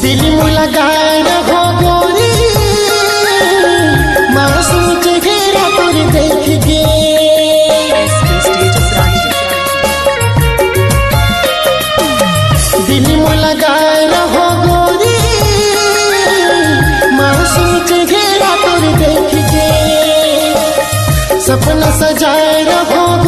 दिल मुलाकात हो गोरी मासूम चेहरा पर देख के दिल मुलाकात हो गोरी मासूम चेहरा पर देख के सपना सजाए रहो।